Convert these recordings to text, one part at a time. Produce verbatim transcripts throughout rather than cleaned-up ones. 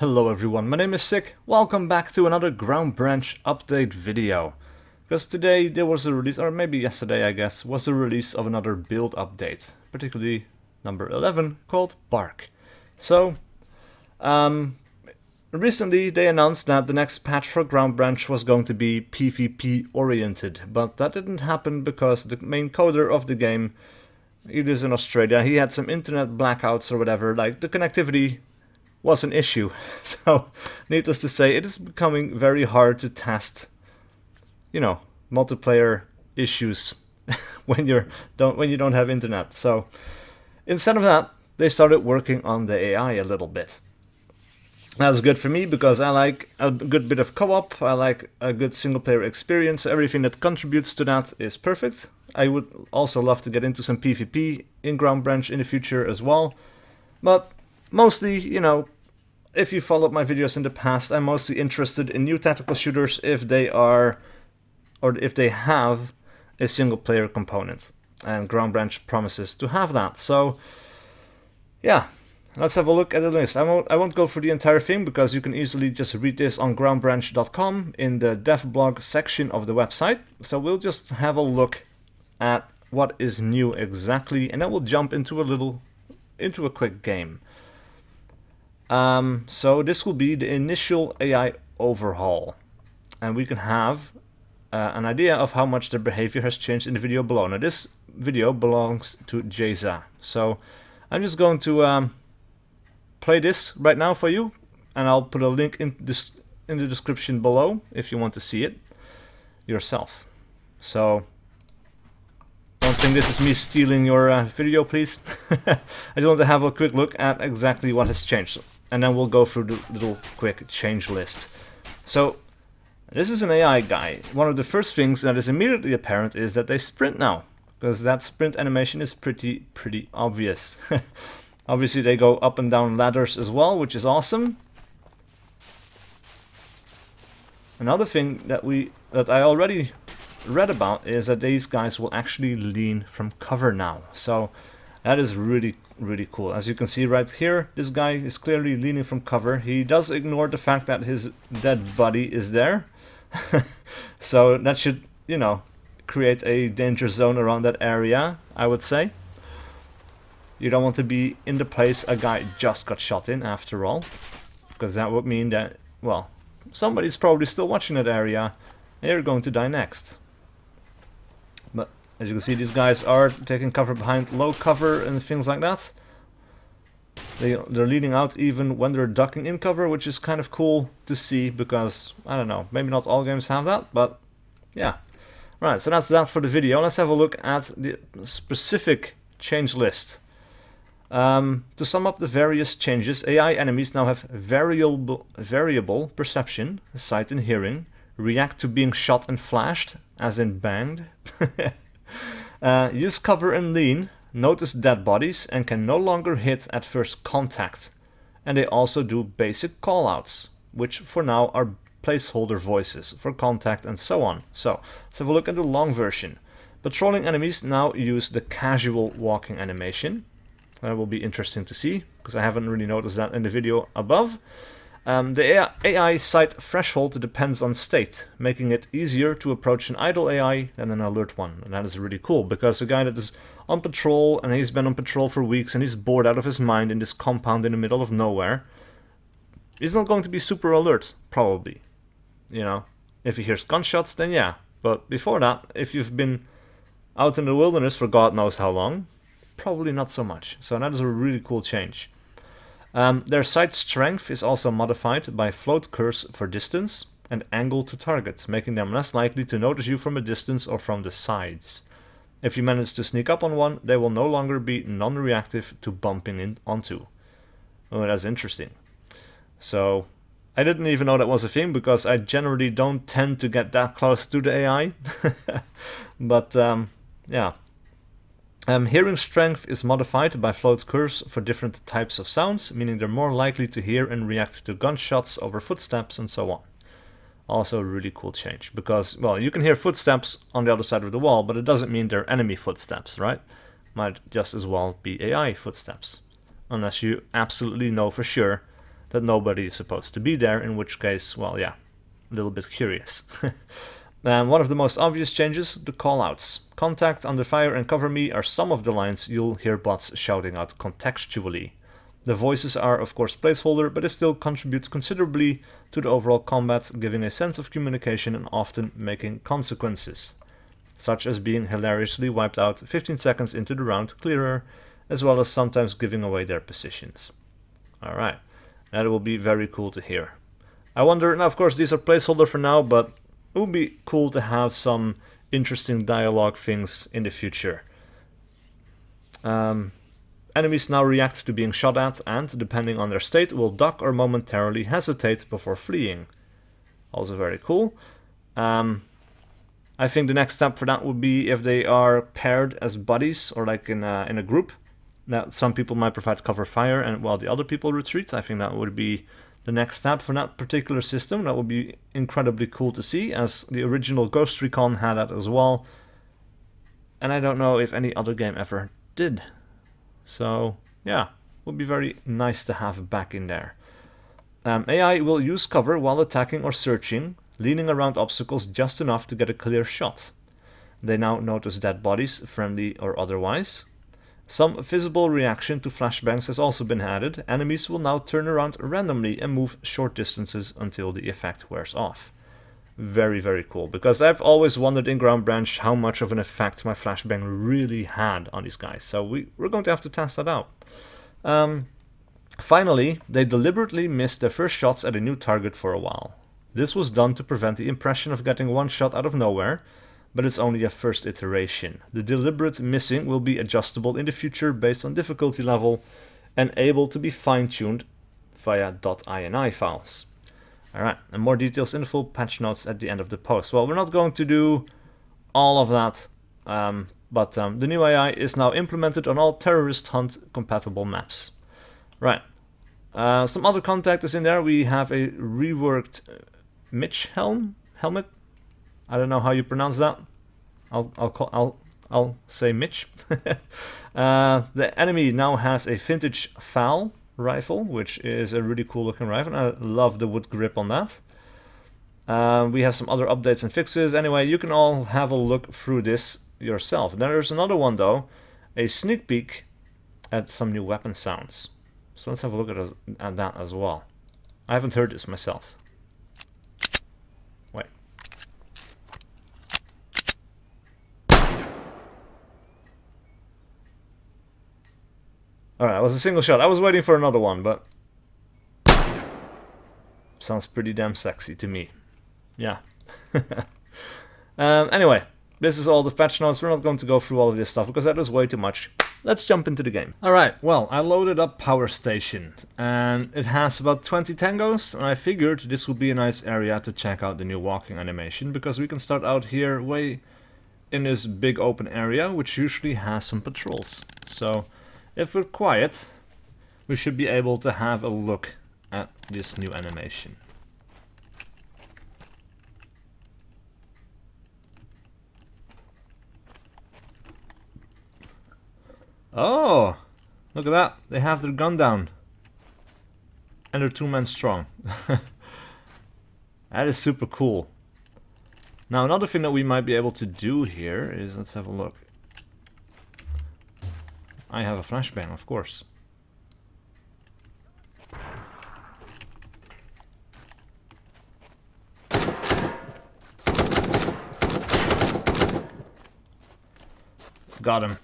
Hello everyone, my name is SiC, welcome back to another Ground Branch update video. Because today there was a release, or maybe yesterday I guess, was a release of another build update, particularly number eleven, called Bark. So, um, recently they announced that the next patch for Ground Branch was going to be PvP oriented, but that didn't happen because the main coder of the game, he lives in Australia, he had some internet blackouts or whatever, like the connectivity was an issue. So, needless to say, it is becoming very hard to test, you know, multiplayer issues when you're don't when you don't have internet. So, instead of that, they started working on the A I a little bit. That's good for me because I like a good bit of co-op. I like a good single-player experience. So everything that contributes to that is perfect. I would also love to get into some PvP in Ground Branch in the future as well, but mostly, you know, if you followed my videos in the past, I'm mostly interested in new tactical shooters if they are, or if they have, a single-player component. And Ground Branch promises to have that. So, yeah, let's have a look at the list. I won't, I won't go through the entire thing because you can easily just read this on ground branch dot com in the dev blog section of the website. So we'll just have a look at what is new exactly, and then we'll jump into a little, into a quick game. Um, so this will be the initial A I overhaul, and we can have uh, an idea of how much their behavior has changed in the video below. Now this video belongs to Jeza, so I'm just going to um, play this right now for you, and I'll put a link in, this, in the description below if you want to see it yourself. So don't think this is me stealing your uh, video, please. I just want to have a quick look at exactly what has changed, and then we'll go through the little quick change list. So, this is an A I guy. One of the first things that is immediately apparent is that they sprint now, because that sprint animation is pretty, pretty obvious. Obviously they go up and down ladders as well, which is awesome. Another thing that we, that I already read about is that these guys will actually lean from cover now. So that is really, really cool. As you can see right here, this guy is clearly leaning from cover. He does ignore the fact that his dead buddy is there. So that should, you know, create a danger zone around that area, I would say. You don't want to be in the place a guy just got shot in, after all, because that would mean that, well, somebody's probably still watching that area and you're going to die next. But as you can see, these guys are taking cover behind low cover and things like that. They, they're leaning out even when they're ducking in cover, which is kind of cool to see because, I don't know, maybe not all games have that, but yeah. Right, so that's that for the video. Let's have a look at the specific change list. Um, to sum up the various changes, A I enemies now have variable, variable perception, sight and hearing, react to being shot and flashed, as in banged. uh, use cover and lean, notice dead bodies, and can no longer hit at first contact. And they also do basic callouts, which for now are placeholder voices for contact and so on. So, let's have a look at the long version. Patrolling enemies now use the casual walking animation. That will be interesting to see, because I haven't really noticed that in the video above. Um, the A I sight threshold depends on state, making it easier to approach an idle A I than an alert one. And that is really cool, because a guy that is on patrol, and he's been on patrol for weeks, and he's bored out of his mind in this compound in the middle of nowhere, he's not going to be super alert, probably. You know, if he hears gunshots, then yeah. But before that, if you've been out in the wilderness for God knows how long, probably not so much. So that is a really cool change. Um, their sight strength is also modified by float curves for distance and angle to target, making them less likely to notice you from a distance or from the sides. If you manage to sneak up on one, they will no longer be non-reactive to bumping in onto. Oh, that's interesting. So, I didn't even know that was a thing because I generally don't tend to get that close to the A I. But, um, yeah. Um, hearing strength is modified by float curves for different types of sounds, meaning they're more likely to hear and react to gunshots over footsteps and so on. Also a really cool change, because, well, you can hear footsteps on the other side of the wall, but it doesn't mean they're enemy footsteps, right? Might just as well be A I footsteps, unless you absolutely know for sure that nobody is supposed to be there, in which case, well, yeah, a little bit curious. And one of the most obvious changes, the callouts. Contact, under fire, and cover me are some of the lines you'll hear bots shouting out contextually. The voices are, of course, placeholder, but they still contribute considerably to the overall combat, giving a sense of communication and often making consequences, such as being hilariously wiped out fifteen seconds into the round clearer, as well as sometimes giving away their positions. Alright, that will be very cool to hear. I wonder, now of course these are placeholder for now, but it would be cool to have some interesting dialogue things in the future. Um, enemies now react to being shot at and, depending on their state, will duck or momentarily hesitate before fleeing. Also very cool. Um, I think the next step for that would be if they are paired as buddies or like in a, in a group. Now, some people might provide cover fire and while the other people retreat. I think that would be the next step for that particular system. That would be incredibly cool to see, as the original Ghost Recon had that as well. And I don't know if any other game ever did. So yeah, would be very nice to have back in there. Um, A I will use cover while attacking or searching, leaning around obstacles just enough to get a clear shot. They now notice dead bodies, friendly or otherwise. Some visible reaction to flashbangs has also been added. Enemies will now turn around randomly and move short distances until the effect wears off. Very, very cool, because I've always wondered in Ground Branch how much of an effect my flashbang really had on these guys, so we, we're going to have to test that out. Um, finally, they deliberately missed their first shots at a new target for a while. This was done to prevent the impression of getting one shot out of nowhere, but it's only a first iteration. The deliberate missing will be adjustable in the future based on difficulty level and able to be fine-tuned via .ini files. Alright, and more details in the full patch notes at the end of the post. Well, we're not going to do all of that, um, but um, the new A I is now implemented on all terrorist hunt-compatible maps. Right, uh, some other contact is in there. We have a reworked Mitch Helm? Helmet? I don't know how you pronounce that. I'll I'll call, I'll I'll say Mitch. uh, the enemy now has a vintage F A L rifle, which is a really cool looking rifle. I love the wood grip on that. Uh, we have some other updates and fixes. Anyway, you can all have a look through this yourself. There's another one though, a sneak peek at some new weapon sounds. So let's have a look at at that as well. I haven't heard this myself. Alright, it was a single shot. I was waiting for another one, but sounds pretty damn sexy to me. Yeah. um, anyway, this is all the patch notes. We're not going to go through all of this stuff because that is way too much. Let's jump into the game. Alright, well, I loaded up Power Station and it has about twenty tangos, and I figured this would be a nice area to check out the new walking animation, because we can start out here way in this big open area, which usually has some patrols. So if we're quiet, we should be able to have a look at this new animation. Oh, look at that. They have their gun down. And they're two men strong. That is super cool. Now, another thing that we might be able to do here is, let's have a look. I have a flashbang, of course. Got him.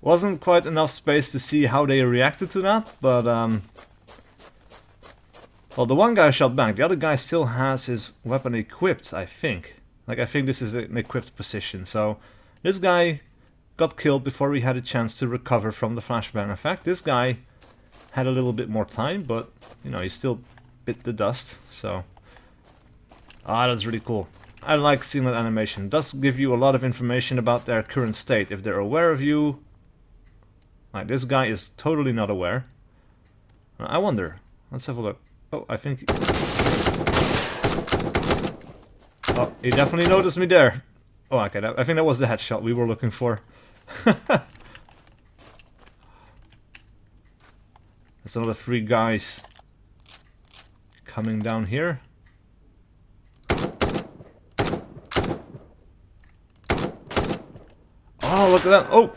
Wasn't quite enough space to see how they reacted to that, but um... well, the one guy shot back, the other guy still has his weapon equipped, I think. Like, I think this is an equipped position, so this guy got killed before we had a chance to recover from the flashbang effect. This guy had a little bit more time, but, you know, he still bit the dust, so... ah, that's really cool. I like seeing that animation. It does give you a lot of information about their current state. If they're aware of you... like, this guy is totally not aware. I wonder. Let's have a look. Oh, I think... oh, he definitely noticed me there. Oh, okay, that, I think that was the headshot we were looking for. That's another three guys coming down here. Oh, look at that. Oh!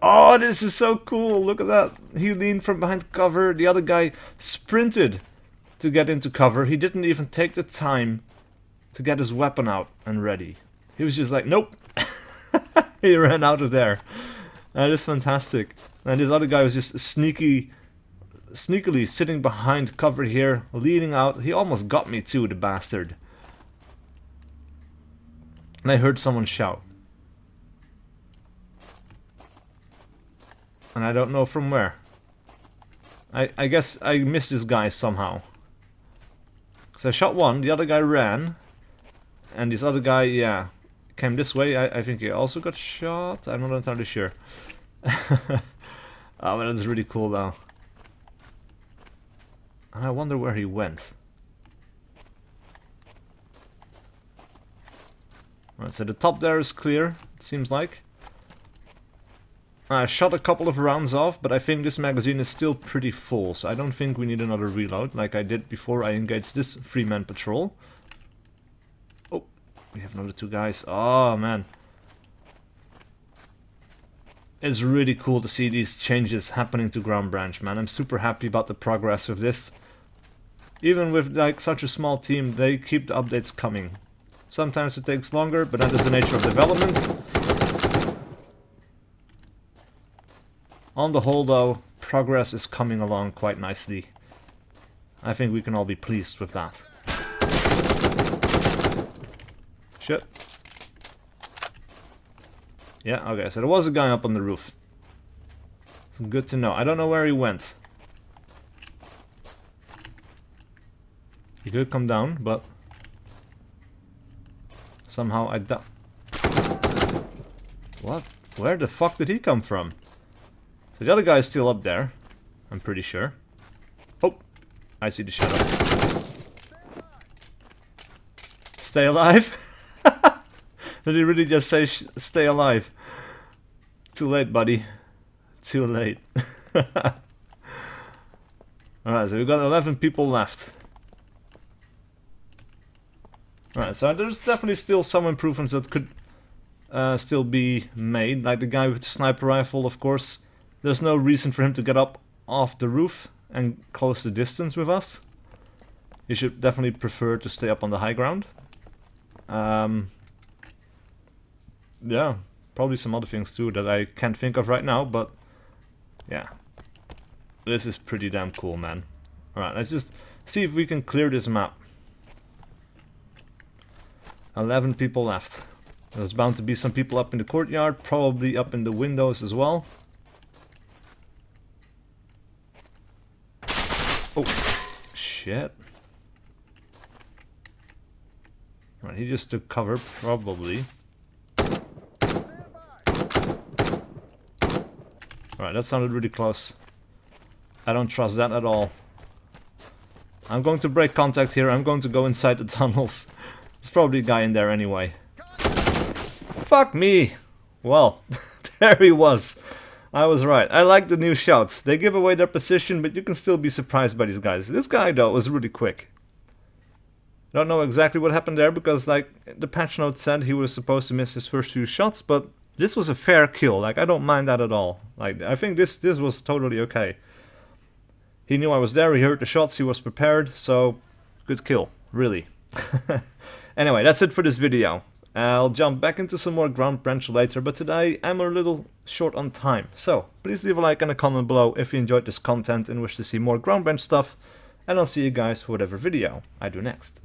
Oh, this is so cool. Look at that. He leaned from behind cover. The other guy sprinted to get into cover. He didn't even take the time to get his weapon out and ready. He was just like, nope. He ran out of there. That is fantastic. And this other guy was just sneaky, sneakily sitting behind cover here, leaning out. He almost got me too, the bastard. And I heard someone shout. And I don't know from where. I, I guess I missed this guy somehow. Because I shot one, the other guy ran. And this other guy, yeah, came this way. I, I think he also got shot. I'm not entirely sure. Oh, but that's really cool though. And I wonder where he went. Alright, so the top there is clear, it seems like. I shot a couple of rounds off, but I think this magazine is still pretty full, so I don't think we need another reload, like I did before I engaged this three-man patrol. Oh, we have another two guys. Oh, man. It's really cool to see these changes happening to Ground Branch, man. I'm super happy about the progress of this. Even with, like, such a small team, they keep the updates coming. Sometimes it takes longer, but that is the nature of development. On the whole though, progress is coming along quite nicely. I think we can all be pleased with that. Shit. Yeah, okay, so there was a guy up on the roof. So good to know. I don't know where he went. He could come down, but... somehow I da- What? Where the fuck did he come from? So the other guy is still up there, I'm pretty sure. Oh! I see the shadow. Stay alive? Did he really just say sh stay alive? Too late, buddy. Too late. Alright, so we've got eleven people left. Alright, so there's definitely still some improvements that could uh, still be made, like the guy with the sniper rifle, of course. There's no reason for him to get up off the roof and close the distance with us. He should definitely prefer to stay up on the high ground. Um, yeah, probably some other things too that I can't think of right now, but yeah. This is pretty damn cool, man. Alright, let's just see if we can clear this map. eleven people left. There's bound to be some people up in the courtyard, probably up in the windows as well. Oh, shit. Right, he just took cover, probably. Alright, that sounded really close. I don't trust that at all. I'm going to break contact here, I'm going to go inside the tunnels. There's probably a guy in there anyway. Fuck me! Well, there he was. I was right. I like the new shouts. They give away their position, but you can still be surprised by these guys. This guy, though, was really quick. Don't know exactly what happened there, because, like, the patch note said he was supposed to miss his first few shots, but this was a fair kill. Like, I don't mind that at all. Like, I think this, this was totally okay. He knew I was there, he heard the shots, he was prepared, so... good kill. Really. Anyway, that's it for this video. I'll jump back into some more Ground Branch later, but today I'm a little short on time. So, please leave a like and a comment below if you enjoyed this content and wish to see more Ground Branch stuff, and I'll see you guys for whatever video I do next.